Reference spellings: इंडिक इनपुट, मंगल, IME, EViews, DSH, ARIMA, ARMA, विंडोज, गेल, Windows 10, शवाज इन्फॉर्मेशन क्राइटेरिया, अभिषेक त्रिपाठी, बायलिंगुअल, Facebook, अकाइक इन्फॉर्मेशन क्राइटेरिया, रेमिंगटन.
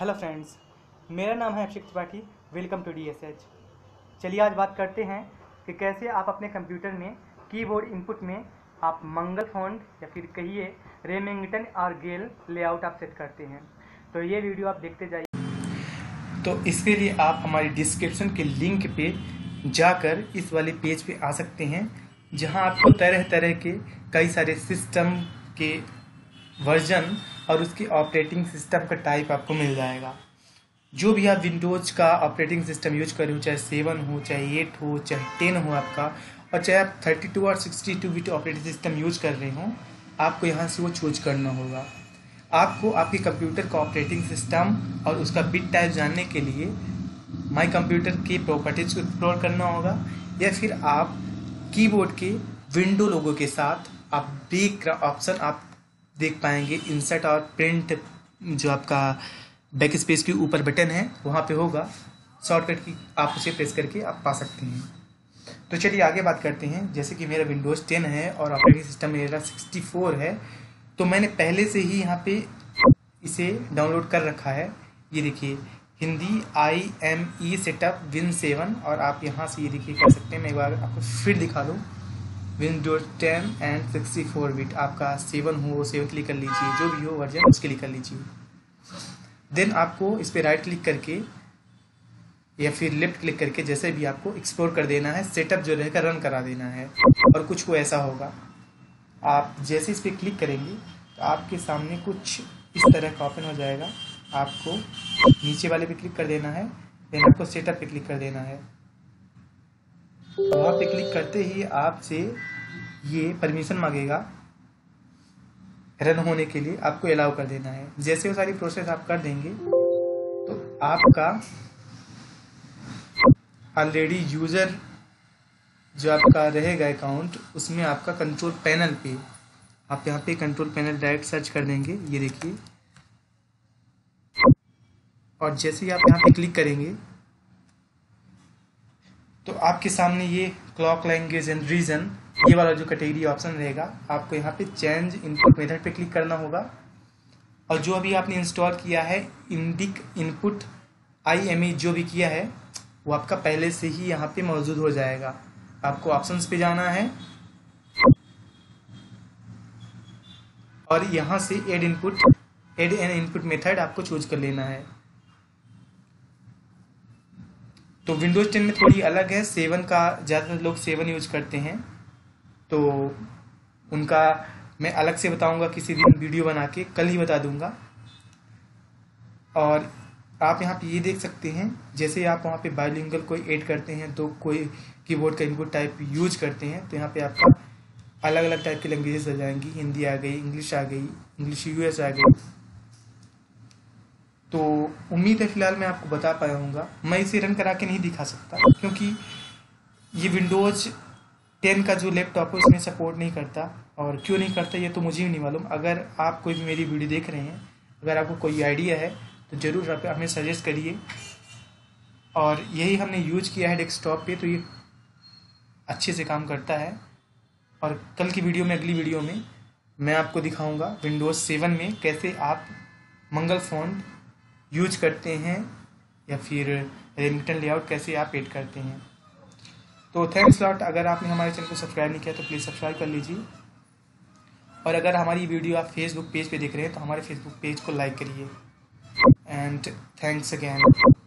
Hello friends, मेरा नाम है अभिषेक त्रिपाठी। Welcome to DSH। चलिए आज बात करते हैं कि कैसे आप अपने कंप्यूटर में कीबोर्ड इनपुट में आप मंगल फॉन्ट या फिर कहिए रेमिंगटन और गेल लेआउट आप सेट करते हैं। तो ये वीडियो आप देखते जाइए। तो इसके लिए आप हमारी डिस्क्रिप्शन के लिंक पे जाकर इस वाले पेज पे आ सकते हैं, जहाँ आपको तरह तरह के कई सारे सिस्टम के वर्जन और उसके ऑपरेटिंग सिस्टम का टाइप आपको मिल जाएगा। जो भी आप विंडोज का ऑपरेटिंग सिस्टम यूज करें, चाहे 7 हो, चाहे 8 हो, चाहे 10 हो आपका, और चाहे आप 32 और 62 बिट ऑपरेटिंग सिस्टम यूज कर रहे हो, आपको यहाँ से वो चूज करना होगा। आपको आपके कंप्यूटर का ऑपरेटिंग सिस्टम और उसका बिट टाइप जानने के लिए माई कंप्यूटर की प्रॉपर्टीज को एक्सप्लोर करना होगा, या फिर आप कीबोर्ड के विंडो लोगों के साथ आप देख ऑप्शन आप देख पाएंगे। इंसर्ट और प्रिंट जो आपका बैक स्पेस के ऊपर बटन है वहाँ पे होगा, शॉर्टकट की आप उसे प्रेस करके आप पा सकते हैं। तो चलिए आगे बात करते हैं। जैसे कि मेरा विंडोज 10 है और ऑपरेटिंग सिस्टम मेरा 64 है, तो मैंने पहले से ही यहाँ पे इसे डाउनलोड कर रखा है। ये देखिए, हिंदी IME सेटअप Win7, और आप यहाँ से ये देखिए कर सकते हैं। मैं एक बार आपको फिर दिखा दूँ, Windows 10 एंड 64 बिट, आपका 7 हो, 7 क्लिक कर लीजिए, जो भी हो वर्जन उसके लिए कर लीजिए। देन आपको इस पर राइट क्लिक करके या फिर लेफ्ट क्लिक करके जैसे भी आपको एक्सप्लोर कर देना है, सेटअप जो रहेगा रन करा देना है। और कुछ को ऐसा होगा, आप जैसे इस पर क्लिक करेंगे तो आपके सामने कुछ इस तरह का ऑप्शन हो जाएगा। आपको नीचे वाले पे क्लिक कर देना है, देन आपको सेटअप पे क्लिक कर देना है। वहाँ पे क्लिक करते ही आपसे ये परमिशन मांगेगा रन होने के लिए, आपको अलाउ कर देना है। जैसे वो सारी प्रोसेस आप कर देंगे तो आपका ऑलरेडी यूज़र जो आपका रहेगा अकाउंट, उसमें आपका कंट्रोल पैनल पे आप यहाँ पे कंट्रोल पैनल डायरेक्ट सर्च कर देंगे। ये देखिए, और जैसे ही आप यहाँ पे क्लिक करेंगे तो आपके सामने ये क्लॉक, लैंग्वेज एंड रीजन, ये वाला जो कैटेगरी ऑप्शन रहेगा, आपको यहाँ पे चेंज इनपुट मेथड पे क्लिक करना होगा। और जो अभी आपने इंस्टॉल किया है इंडिक इनपुट IME, जो भी किया है वो आपका पहले से ही यहाँ पे मौजूद हो जाएगा। आपको ऑप्शंस पे जाना है और यहाँ से एड एन इनपुट मेथड आपको चूज कर लेना है। तो विंडोज 10 में थोड़ी अलग है, 7 का ज़्यादातर लोग 7 यूज करते हैं, तो उनका मैं अलग से बताऊंगा, किसी दिन वीडियो बना के कल ही बता दूंगा। और आप यहाँ पे ये देख सकते हैं, जैसे आप वहाँ पे बायलिंगुअल कोई ऐड करते हैं तो कोई कीबोर्ड का इनपुट टाइप यूज करते हैं, तो यहाँ पे आपका अलग अलग टाइप की लैंग्वेजेस आ जाएंगी। हिंदी आ गई, इंग्लिश आ गई, इंग्लिश US आ गई। तो उम्मीद है फ़िलहाल मैं आपको बता पाया हूँगा। मैं इसे रन करा के नहीं दिखा सकता क्योंकि ये विंडोज 10 का जो लैपटॉप है उसमें सपोर्ट नहीं करता, और क्यों नहीं करता ये तो मुझे भी नहीं मालूम। अगर आप कोई भी मेरी वीडियो देख रहे हैं, अगर आपको कोई आइडिया है तो ज़रूर आप हमें सजेस्ट करिए। और यही हमने यूज किया है डेस्कटॉप पे, तो ये अच्छे से काम करता है। और कल की वीडियो में, अगली वीडियो में मैं आपको दिखाऊँगा विंडोज 7 में कैसे आप मंगल फॉन्ट यूज करते हैं या फिर रेमिंगटन लेआउट कैसे आप ऐड करते हैं। तो थैंक्स लॉट। अगर आपने हमारे चैनल को सब्सक्राइब नहीं किया तो प्लीज़ सब्सक्राइब कर लीजिए, और अगर हमारी वीडियो आप फेसबुक पेज पे देख रहे हैं तो हमारे फेसबुक पेज को लाइक करिए। And thanks again.